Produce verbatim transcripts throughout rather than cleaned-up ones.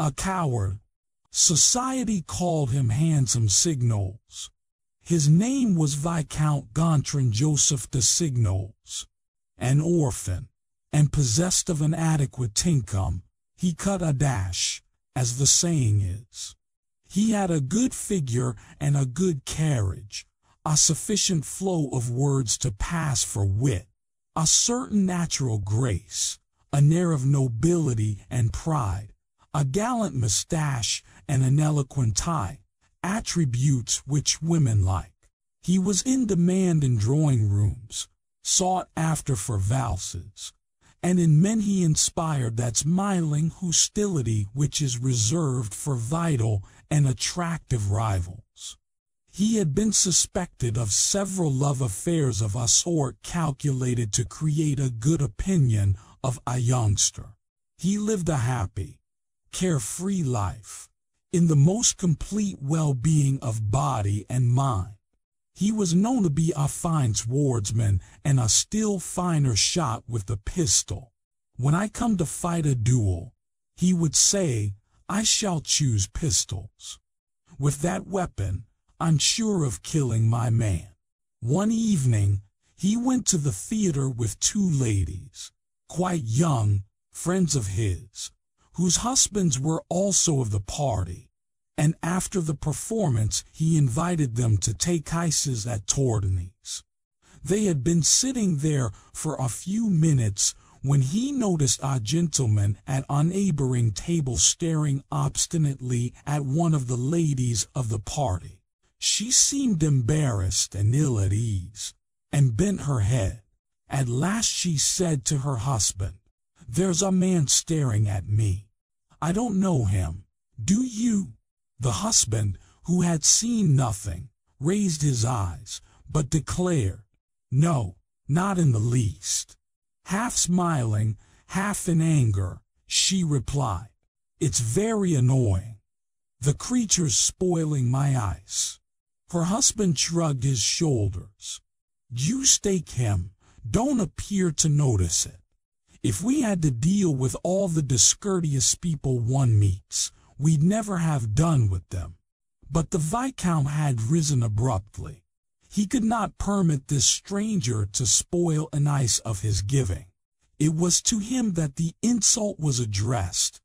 a coward. Society called him Handsome Signols. His name was Viscount Gontran Joseph de Signols. An orphan, and possessed of an adequate income, he cut a dash, as the saying is. He had a good figure and a good carriage, a sufficient flow of words to pass for wit, a certain natural grace, an air of nobility and pride, a gallant moustache and an eloquent tie, attributes which women like. He was in demand in drawing rooms, sought after for valses, and in men he inspired that smiling hostility which is reserved for vital and attractive rivals. He had been suspected of several love affairs of a sort calculated to create a good opinion of a youngster. He lived a happy, carefree life, in the most complete well-being of body and mind. He was known to be a fine swordsman and a still finer shot with the pistol. When I come to fight a duel, he would say, I shall choose pistols. With that weapon, I'm sure of killing my man. One evening, he went to the theater with two ladies, quite young, friends of his, whose husbands were also of the party. And after the performance he invited them to take ices at Tordney's. They had been sitting there for a few minutes when he noticed a gentleman at a neighboring table staring obstinately at one of the ladies of the party. She seemed embarrassed and ill at ease, and bent her head. At last she said to her husband, "There's a man staring at me. I don't know him. Do you?" The husband, who had seen nothing, raised his eyes, but declared, "No, not in the least." Half smiling, half in anger, she replied, "It's very annoying. The creature's spoiling my ice." Her husband shrugged his shoulders. "You stake him, don't appear to notice it. If we had to deal with all the discourteous people one meets, we'd never have done with them." But the Viscount had risen abruptly. He could not permit this stranger to spoil an ice of his giving. It was to him that the insult was addressed,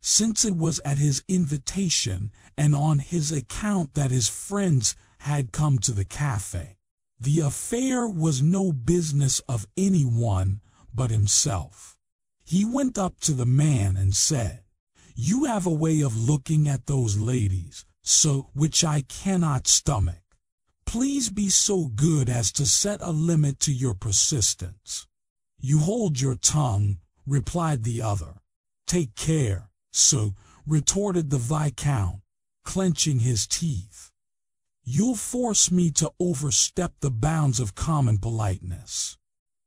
since it was at his invitation and on his account that his friends had come to the cafe. The affair was no business of anyone but himself. He went up to the man and said, "You have a way of looking at those ladies, so which I cannot stomach. Please be so good as to set a limit to your persistence." "You hold your tongue," replied the other. "Take care, so," retorted the Viscount, clenching his teeth. "You'll force me to overstep the bounds of common politeness."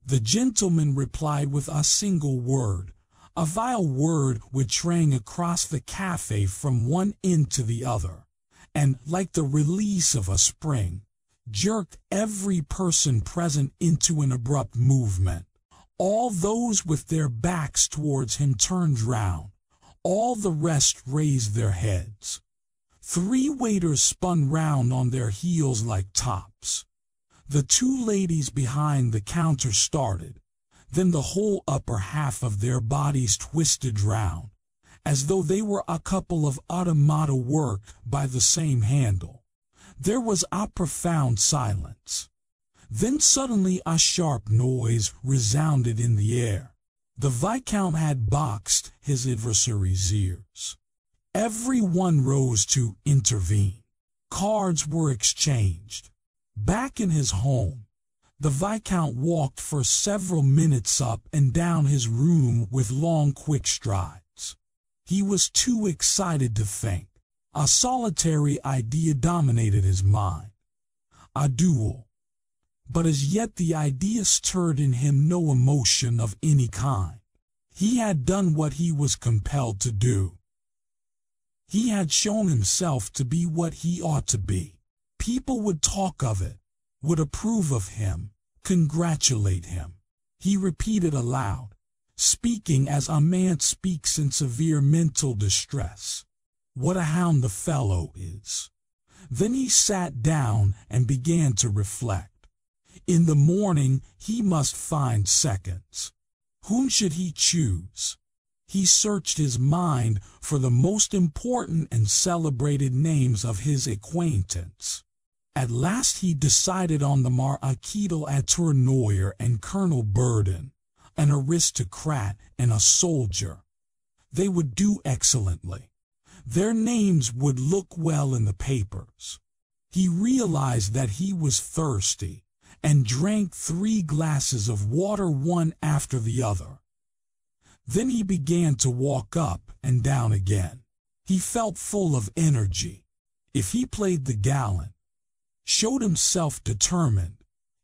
The gentleman replied with a single word, a vile word which rang across the cafe from one end to the other, and, like the release of a spring, jerked every person present into an abrupt movement. All those with their backs towards him turned round, all the rest raised their heads. Three waiters spun round on their heels like tops. The two ladies behind the counter started. Then the whole upper half of their bodies twisted round, as though they were a couple of automata worked by the same handle. There was a profound silence. Then suddenly a sharp noise resounded in the air. The Viscount had boxed his adversary's ears. Every one rose to intervene. Cards were exchanged. Back in his home, the Viscount walked for several minutes up and down his room with long, quick strides. He was too excited to think. A solitary idea dominated his mind. A duel. But as yet the idea stirred in him no emotion of any kind. He had done what he was compelled to do. He had shown himself to be what he ought to be. People would talk of it, would approve of him, congratulate him. He repeated aloud, speaking as a man speaks in severe mental distress. What a hound the fellow is. Then he sat down and began to reflect. In the morning he must find seconds. Whom should he choose? He searched his mind for the most important and celebrated names of his acquaintance. At last he decided on the Maraquito Atournoyer and Colonel Burden, an aristocrat and a soldier. They would do excellently. Their names would look well in the papers. He realized that he was thirsty and drank three glasses of water one after the other. Then he began to walk up and down again. He felt full of energy. If he played the gallant, showed himself determined,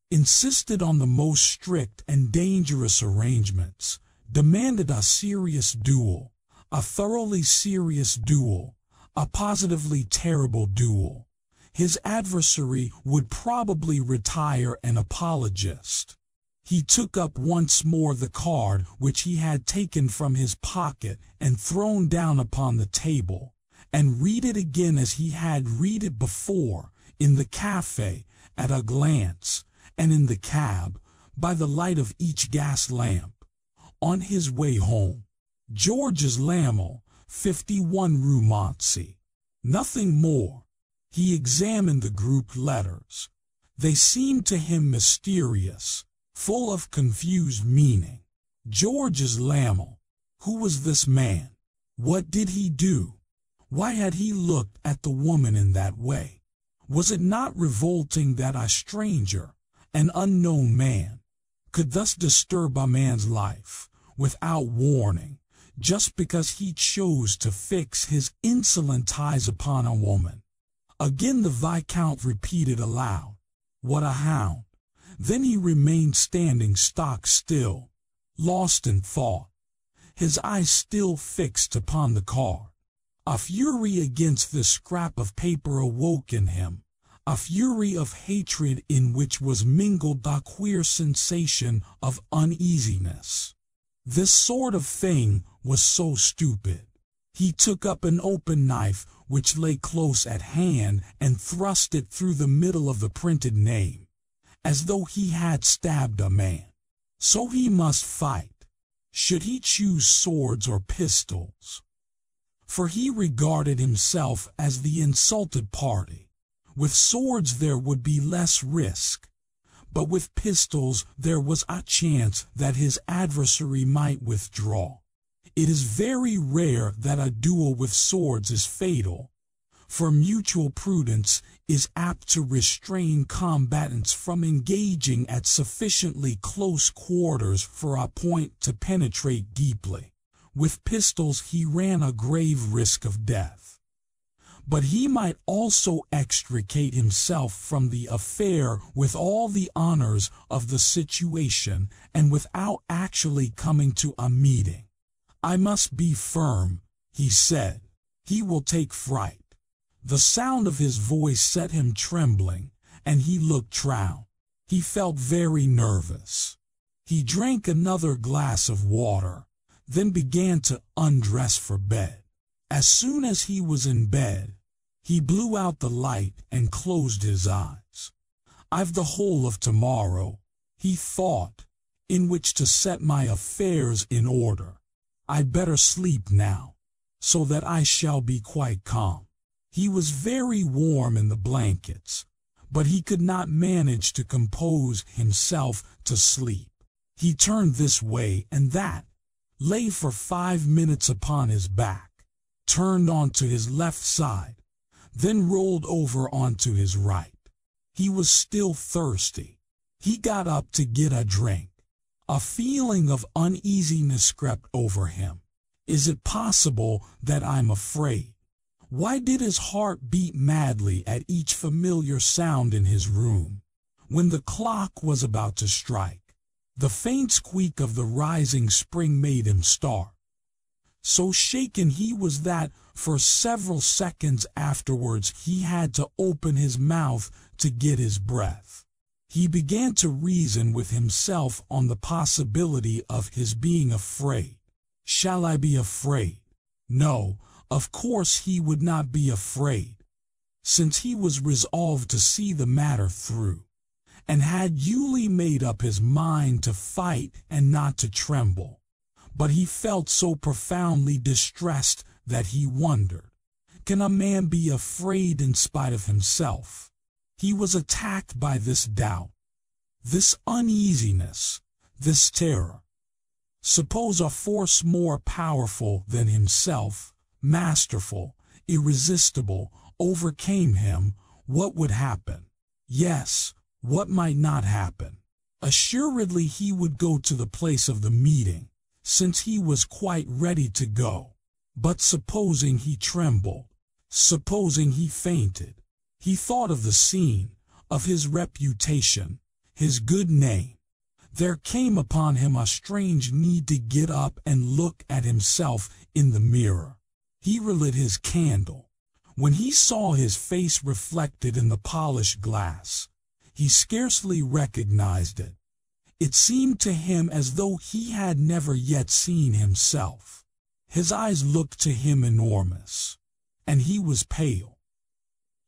insisted on the most strict and dangerous arrangements, demanded a serious duel, a thoroughly serious duel, a positively terrible duel, his adversary would probably retire an apologist. He took up once more the card which he had taken from his pocket and thrown down upon the table, and read it again as he had read it before, in the cafe, at a glance, and in the cab, by the light of each gas lamp. On his way home, Georges Lamil, fifty-one Rue Montsi. Nothing more. He examined the grouped letters. They seemed to him mysterious, full of confused meaning. Georges Lamil, who was this man? What did he do? Why had he looked at the woman in that way? Was it not revolting that a stranger, an unknown man, could thus disturb a man's life without warning, just because he chose to fix his insolent eyes upon a woman? Again the Viscount repeated aloud, "What a hound!" Then he remained standing stock still, lost in thought, his eyes still fixed upon the card. A fury against this scrap of paper awoke in him, a fury of hatred in which was mingled a queer sensation of uneasiness. This sort of thing was so stupid. He took up an open knife which lay close at hand and thrust it through the middle of the printed name, as though he had stabbed a man. So he must fight. Should he choose swords or pistols? For he regarded himself as the insulted party. With swords there would be less risk, but with pistols there was a chance that his adversary might withdraw. It is very rare that a duel with swords is fatal, for mutual prudence is apt to restrain combatants from engaging at sufficiently close quarters for a point to penetrate deeply. With pistols he ran a grave risk of death. But he might also extricate himself from the affair with all the honors of the situation and without actually coming to a meeting. "I must be firm," he said. "He will take fright." The sound of his voice set him trembling, and he looked round. He felt very nervous. He drank another glass of water, then began to undress for bed. As soon as he was in bed, he blew out the light and closed his eyes. "I've the whole of tomorrow," he thought, "in which to set my affairs in order. I'd better sleep now, so that I shall be quite calm." He was very warm in the blankets, but he could not manage to compose himself to sleep. He turned this way and that, lay for five minutes upon his back, turned onto his left side, then rolled over onto his right. He was still thirsty. He got up to get a drink. A feeling of uneasiness crept over him. Is it possible that I'm afraid? Why did his heart beat madly at each familiar sound in his room? When the clock was about to strike, the faint squeak of the rising spring made him start. So shaken he was that, for several seconds afterwards, he had to open his mouth to get his breath. He began to reason with himself on the possibility of his being afraid. Shall I be afraid? No, of course he would not be afraid, since he was resolved to see the matter through, and had duly made up his mind to fight and not to tremble. But he felt so profoundly distressed that he wondered, can a man be afraid in spite of himself? He was attacked by this doubt, this uneasiness, this terror. Suppose a force more powerful than himself, masterful, irresistible, overcame him, what would happen? Yes, what might not happen? Assuredly he would go to the place of the meeting, since he was quite ready to go. But supposing he trembled, supposing he fainted, he thought of the scene, of his reputation, his good name. There came upon him a strange need to get up and look at himself in the mirror. He relit his candle. When he saw his face reflected in the polished glass, he scarcely recognized it. It seemed to him as though he had never yet seen himself. His eyes looked to him enormous, and he was pale.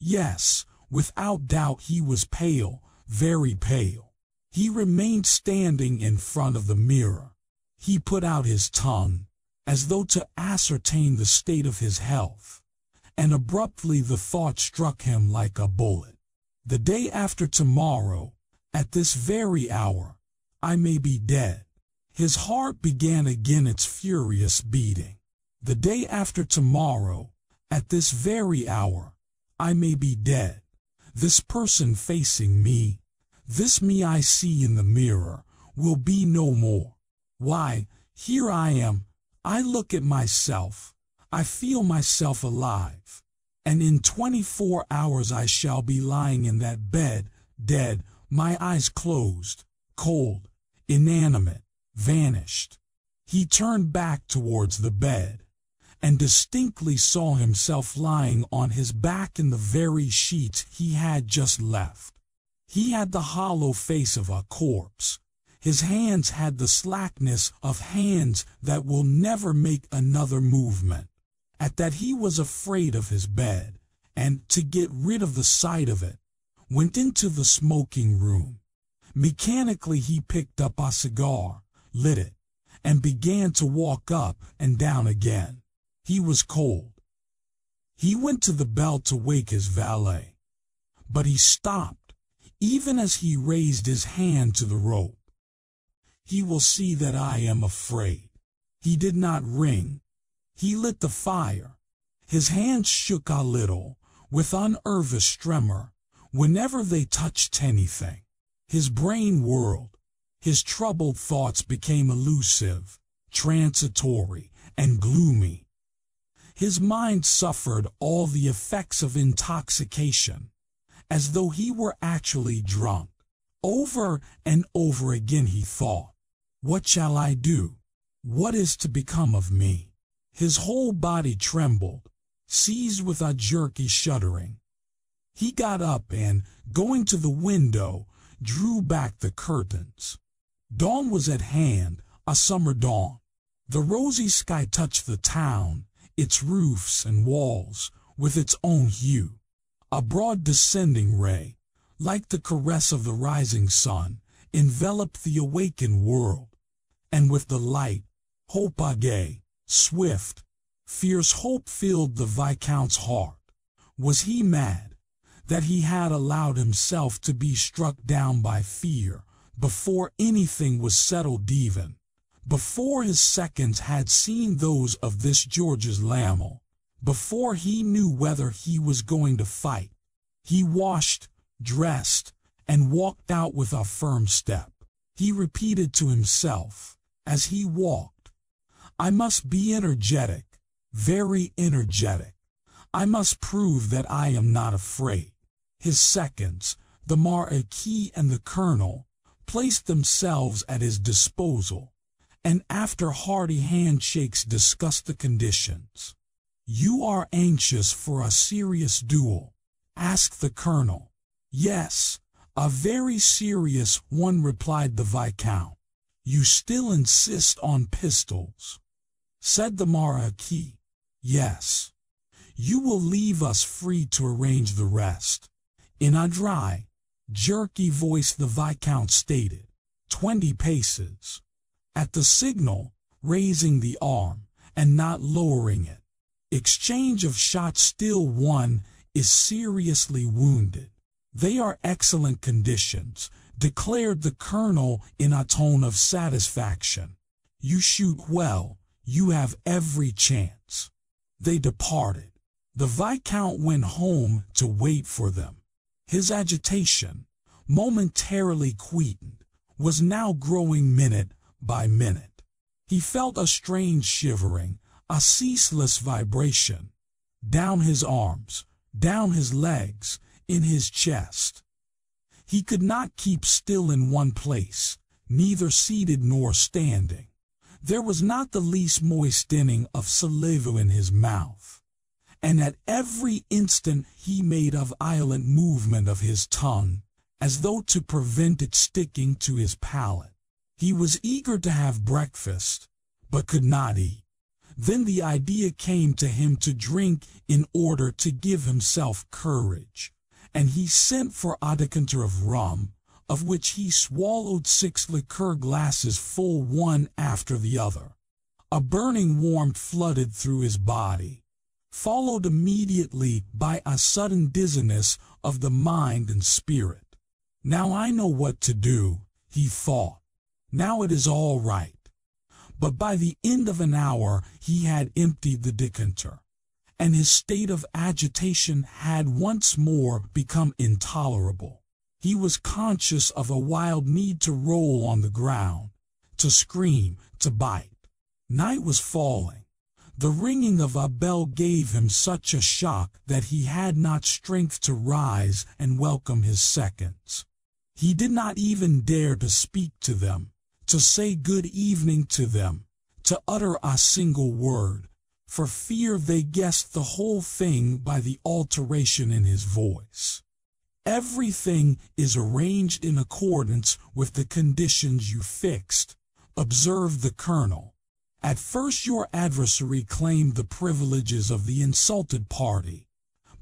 Yes, without doubt he was pale, very pale. He remained standing in front of the mirror. He put out his tongue, as though to ascertain the state of his health, and abruptly the thought struck him like a bullet. The day after tomorrow, at this very hour, I may be dead. His heart began again its furious beating. The day after tomorrow, at this very hour, I may be dead. This person facing me, this me I see in the mirror, will be no more. Why, here I am, I look at myself, I feel myself alive, and in twenty-four hours I shall be lying in that bed, dead, my eyes closed, cold, inanimate, vanished. He turned back towards the bed, and distinctly saw himself lying on his back in the very sheets he had just left. He had the hollow face of a corpse. His hands had the slackness of hands that will never make another movement. At that he was afraid of his bed, and, to get rid of the sight of it, went into the smoking room. Mechanically he picked up a cigar, lit it, and began to walk up and down again. He was cold. He went to the bell to wake his valet, but he stopped, even as he raised his hand to the rope. He will see that I am afraid. He did not ring. He lit the fire. His hands shook a little, with unnervous tremor, whenever they touched anything. His brain whirled. His troubled thoughts became elusive, transitory, and gloomy. His mind suffered all the effects of intoxication, as though he were actually drunk. Over and over again he thought, what shall I do? What is to become of me? His whole body trembled, seized with a jerky shuddering. He got up and, going to the window, drew back the curtains. Dawn was at hand, a summer dawn. The rosy sky touched the town, its roofs and walls, with its own hue. A broad descending ray, like the caress of the rising sun, enveloped the awakened world, and with the light, hope gay, swift, fierce hope filled the Viscount's heart. Was he mad, that he had allowed himself to be struck down by fear, before anything was settled even, before his seconds had seen those of this Georges Lamil, before he knew whether he was going to fight? He washed, dressed, and walked out with a firm step. He repeated to himself, as he walked, I must be energetic, very energetic. I must prove that I am not afraid. His seconds, the Marquis and the Colonel, placed themselves at his disposal, and after hearty handshakes discussed the conditions. You are anxious for a serious duel? Asked the Colonel. Yes, "A very serious one," replied the Viscount. "You still insist on pistols," said the Marquis. "Yes. You will leave us free to arrange the rest." In a dry, jerky voice the Viscount stated, "Twenty paces." At the signal, raising the arm, and not lowering it. Exchange of shots. Still one is seriously wounded. "They are excellent conditions," declared the colonel in a tone of satisfaction. "You shoot well, you have every chance." They departed. The Viscount went home to wait for them. His agitation, momentarily quietened, was now growing minute by minute. He felt a strange shivering, a ceaseless vibration, down his arms, down his legs, in his chest. He could not keep still in one place, neither seated nor standing. There was not the least moistening of saliva in his mouth, and at every instant he made a violent movement of his tongue, as though to prevent it sticking to his palate. He was eager to have breakfast, but could not eat. Then the idea came to him to drink in order to give himself courage, and he sent for a decanter of rum, of which he swallowed six liqueur glasses full one after the other. A burning warmth flooded through his body, followed immediately by a sudden dizziness of the mind and spirit. "Now I know what to do," he thought. "Now it is all right." But by the end of an hour he had emptied the decanter, and his state of agitation had once more become intolerable. He was conscious of a wild need to roll on the ground, to scream, to bite. Night was falling. The ringing of a bell gave him such a shock that he had not strength to rise and welcome his seconds. He did not even dare to speak to them, to say good evening to them, to utter a single word, for fear they guessed the whole thing by the alteration in his voice. "Everything is arranged in accordance with the conditions you fixed," observed the colonel. "At first your adversary claimed the privileges of the insulted party,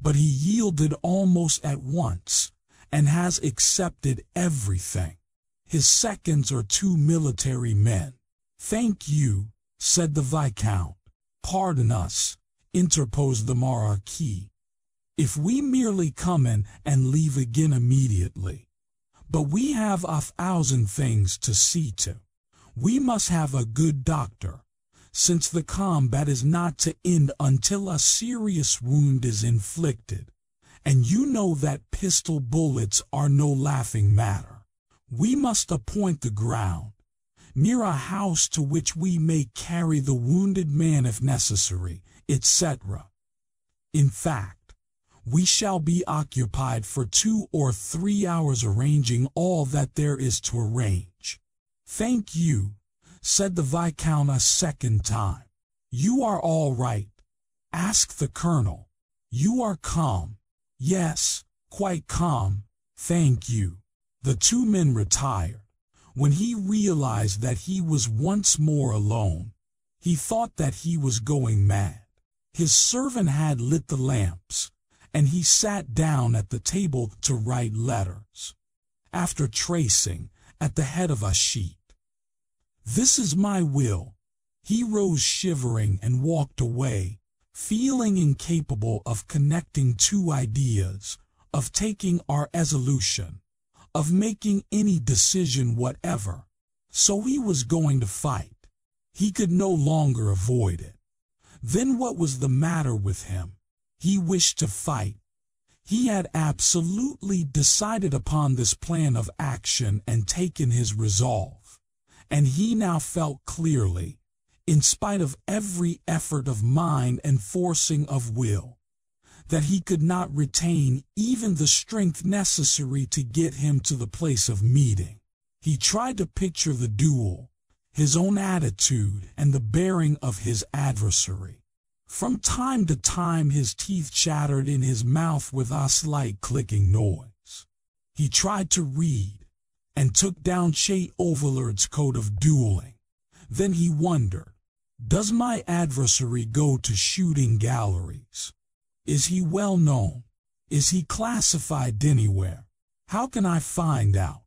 but he yielded almost at once, and has accepted everything. His seconds are two military men." "Thank you," said the Viscount. "Pardon us," interposed the Marquis, "if we merely come in and leave again immediately. But we have a thousand things to see to. We must have a good doctor, since the combat is not to end until a serious wound is inflicted, and you know that pistol bullets are no laughing matter. We must appoint the ground, near a house, to which we may carry the wounded man if necessary, et cetera. In fact, we shall be occupied for two or three hours arranging all that there is to arrange." "Thank you," said the Viscount a second time. "You are all right?" asked the colonel. "You are calm." "Yes, quite calm, thank you." The two men retired. When he realized that he was once more alone, he thought that he was going mad. His servant had lit the lamps, and he sat down at the table to write letters. After tracing, at the head of a sheet, "This is my will," he rose shivering and walked away, feeling incapable of connecting two ideas, of taking our resolution, of making any decision whatever. So he was going to fight. He could no longer avoid it. Then what was the matter with him? He wished to fight. He had absolutely decided upon this plan of action and taken his resolve, and he now felt clearly, in spite of every effort of mind and forcing of will, that he could not retain even the strength necessary to get him to the place of meeting. He tried to picture the duel, his own attitude, and the bearing of his adversary. From time to time his teeth chattered in his mouth with a slight clicking noise. He tried to read and took down Che Overlord's code of dueling. Then he wondered, does my adversary go to shooting galleries? Is he well known? Is he classified anywhere? How can I find out?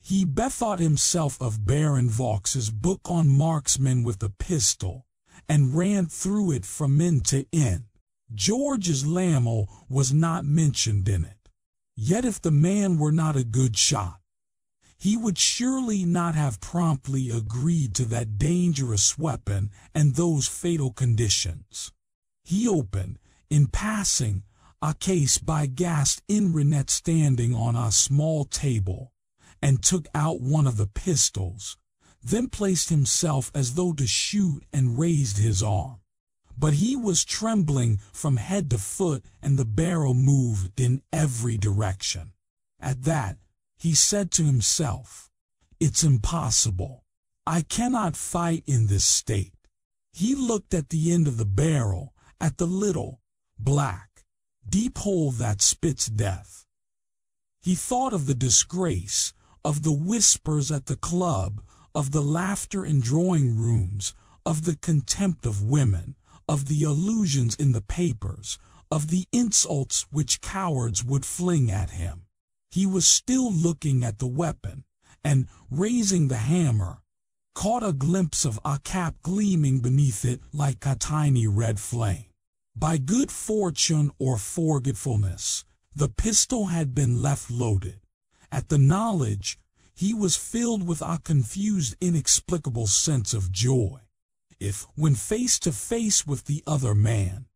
He bethought himself of Baron Vaux's book on marksmen with a pistol, and ran through it from end to end. Georges Lamil was not mentioned in it. Yet if the man were not a good shot, he would surely not have promptly agreed to that dangerous weapon and those fatal conditions. He opened, in passing, a case by Gasinrinette standing on a small table, and took out one of the pistols, then placed himself as though to shoot and raised his arm. But he was trembling from head to foot, and the barrel moved in every direction. At that, he said to himself, "It's impossible. I cannot fight in this state." He looked at the end of the barrel, at the little, black, deep hole that spits death. He thought of the disgrace, of the whispers at the club, of the laughter in drawing rooms, of the contempt of women, of the allusions in the papers, of the insults which cowards would fling at him. He was still looking at the weapon, and, raising the hammer, caught a glimpse of a cap gleaming beneath it like a tiny red flame. By good fortune or forgetfulness, the pistol had been left loaded. At the knowledge, he was filled with a confused, inexplicable sense of joy. If, when face to face with the other man,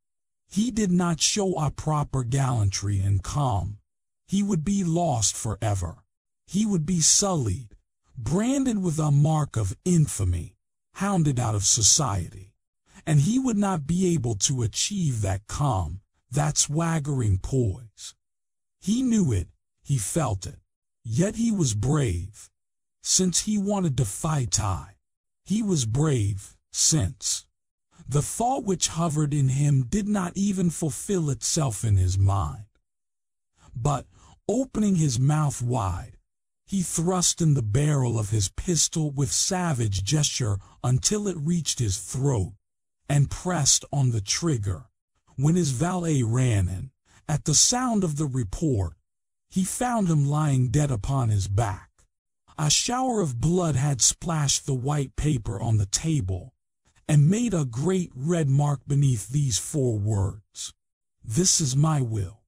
he did not show a proper gallantry and calm, he would be lost forever. He would be sullied, branded with a mark of infamy, hounded out of society. And he would not be able to achieve that calm, that swaggering poise. He knew it, he felt it, yet he was brave, since he wanted to fight high. He was brave, since the thought which hovered in him did not even fulfill itself in his mind. But, opening his mouth wide, he thrust in the barrel of his pistol with savage gesture until it reached his throat, and pressed on the trigger. When his valet ran in, at the sound of the report, he found him lying dead upon his back. A shower of blood had splashed the white paper on the table, and made a great red mark beneath these four words, "This is my will."